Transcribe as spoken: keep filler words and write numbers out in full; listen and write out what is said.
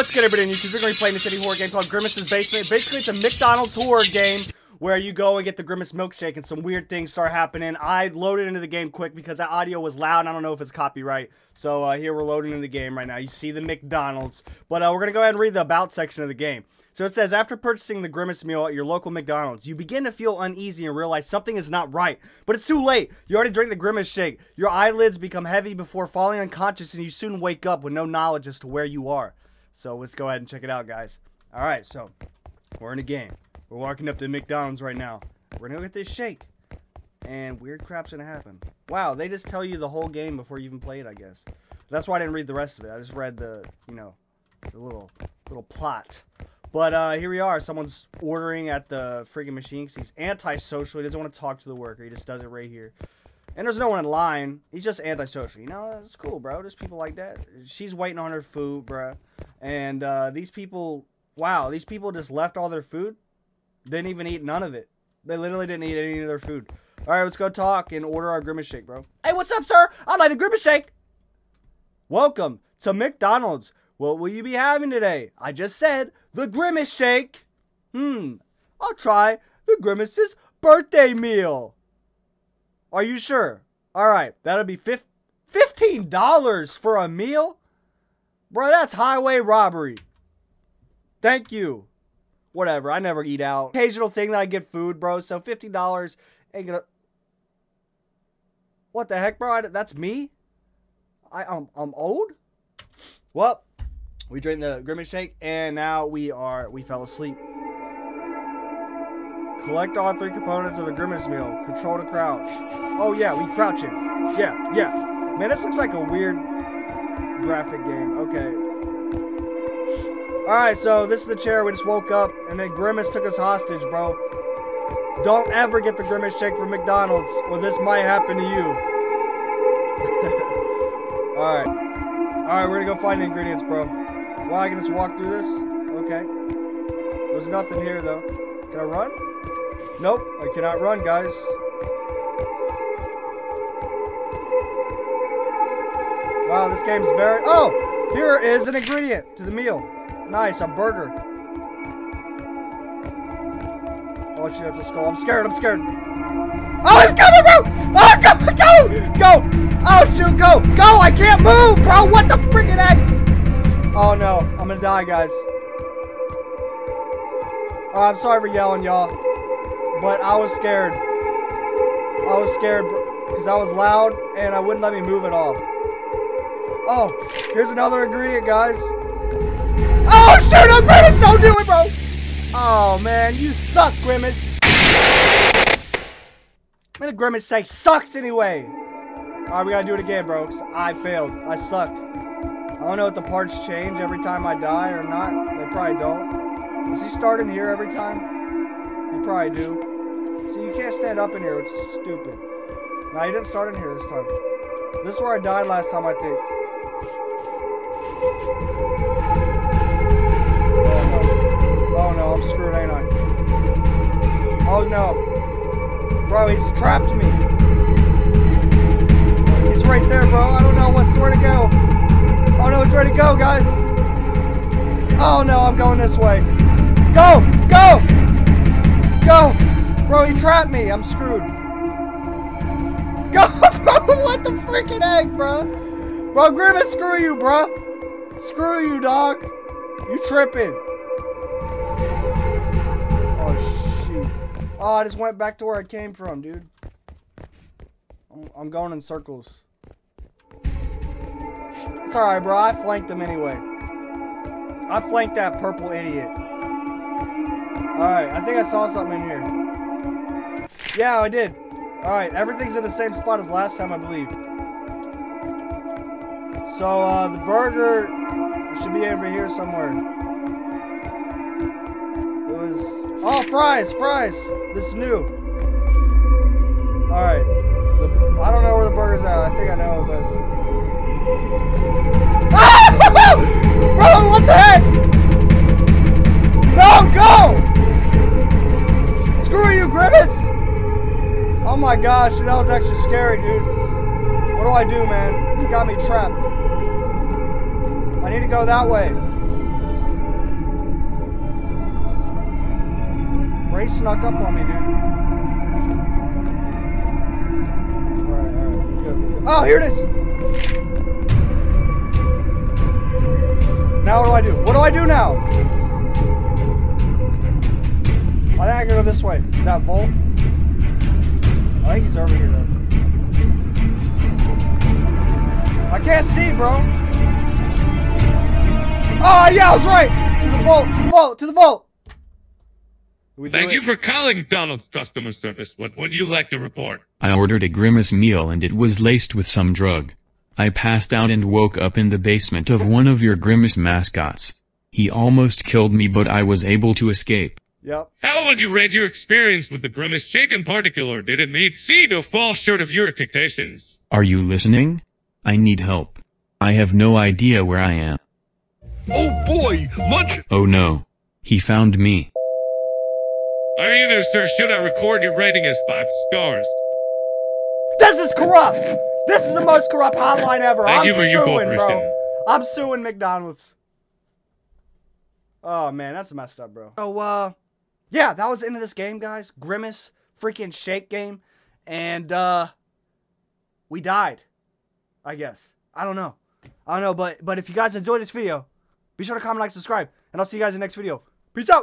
what's good, everybody on YouTube? We're going to be playing this indie horror game called Grimace's Basement. Basically, it's a McDonald's horror game where you go and get the Grimace milkshake and some weird things start happening. I loaded into the game quick because that audio was loud and I don't know if it's copyright. So uh, here we're loading into the game right now. You see the McDonald's. But uh, we're going to go ahead and read the about section of the game. So it says, after purchasing the Grimace meal at your local McDonald's, you begin to feel uneasy and realize something is not right. But it's too late. You already drank the Grimace shake. Your eyelids become heavy before falling unconscious and you soon wake up with no knowledge as to where you are. So let's go ahead and check it out, guys. All right, so we're in a game. We're walking up to McDonald's right now. We're gonna go get this shake. And weird crap's gonna happen. Wow, they just tell you the whole game before you even play it, I guess. That's why I didn't read the rest of it. I just read the, you know, the little, little plot. But uh, here we are. Someone's ordering at the friggin' machine because he's antisocial. He doesn't want to talk to the worker. He just does it right here. And there's no one in line. He's just antisocial. You know, that's cool, bro. There's people like that. She's waiting on her food, bro. And uh, these people, wow, these people just left all their food. Didn't even eat none of it. They literally didn't eat any of their food. All right, let's go talk and order our Grimace shake, bro. Hey, what's up, sir? I'd like a Grimace shake. Welcome to McDonald's. What will you be having today? I just said the Grimace shake. Hmm. I'll try the Grimace's birthday meal. Are you sure? All right, that'll be fifteen dollars for a meal? Bro, that's highway robbery. Thank you. Whatever, I never eat out. Occasional thing that I get food, bro. So fifteen dollars ain't gonna. What the heck, bro? I, that's me. I um I'm, I'm old. Well, we drank the Grimace shake and now we are we fell asleep. Collect all three components of the Grimace meal. Control to crouch. Oh yeah, we crouching. Yeah, yeah. Man, this looks like a weird graphic game. Okay. Alright, so this is the chair. We just woke up, and then Grimace took us hostage, bro. Don't ever get the Grimace shake from McDonald's, or this might happen to you. Alright. Alright, we're gonna go find the ingredients, bro. Well, I can just walk through this? Okay. There's nothing here, though. Can I run? Nope, I cannot run, guys. Wow, this game's very... Oh! Here is an ingredient to the meal. Nice, a burger. Oh shit, that's a skull. I'm scared, I'm scared. Oh, it's coming, bro! Oh, go, go, go! Oh shoot, go, go! I can't move, bro! What the freaking heck? Oh no, I'm gonna die, guys. Oh, I'm sorry for yelling, y'all. But I was scared. I was scared because I was loud and I wouldn't let me move at all. Oh, here's another ingredient, guys. Oh shoot, I'm Grimace! Don't do it, bro! Oh man, you suck, Grimace. Man, the Grimace shake sucks anyway. Alright, we gotta do it again, bro. I failed. I suck. I don't know if the parts change every time I die or not. They probably don't. Is he starting here every time? You probably do. See, you can't stand up in here, which is stupid. No, you didn't start in here this time. This is where I died last time, I think. Oh no, I'm screwed, ain't I? Oh no. Bro, he's trapped me. He's right there, bro. I don't know what's where to go. Oh no, it's ready to go, guys. Oh no, I'm going this way. Go! Go! Go! Bro, he trapped me. I'm screwed. Go, bro! What the freaking heck, bro? Bro, Grimace, screw you, bro. Screw you, dog. You tripping. Oh, I just went back to where I came from, dude. I'm going in circles. It's alright, bro. I flanked him anyway. I flanked that purple idiot. Alright, I think I saw something in here. Yeah, I did. Alright, everything's in the same spot as last time, I believe. So, uh, the burger should be over here somewhere. It was... Oh, fries, fries. This is new. Alright. I don't know where the burger's at. I think I know, but... Ah! Bro, what the heck? No, go! Screw you, Grimace! Oh my gosh, that was actually scary, dude. What do I do, man? He got me trapped. I need to go that way. Ray snuck up on me, dude. Alright, alright, we good, we good. Oh, here it is! Now what do I do? What do I do now? I think I can go this way. That bolt? I think he's over here, though. I can't see, bro. Oh, yeah, I was right. To the vault, to the vault, to the vault. Thank you for calling Donald's customer service. What would you like to report? I ordered a Grimace meal and it was laced with some drug. I passed out and woke up in the basement of one of your Grimace mascots. He almost killed me, but I was able to escape. Yep. How would you rate your experience with the Grimace shake in particular? Did it meet, exceed, or fall short of your expectations? Are you listening? I need help. I have no idea where I am. Oh boy, much- Oh no. He found me. Are you there, sir? Should I record your rating as five stars? This is corrupt! This is the most corrupt hotline ever. Thank I'm you for suing, your cooperation. Bro. I'm suing McDonald's. Oh man, that's messed up, bro. So, uh, yeah, that was the end of this game, guys. Grimace, freaking shake game. And, uh, we died. I guess. I don't know. I don't know, but, but if you guys enjoyed this video, be sure to comment, like, subscribe, and I'll see you guys in the next video. Peace out!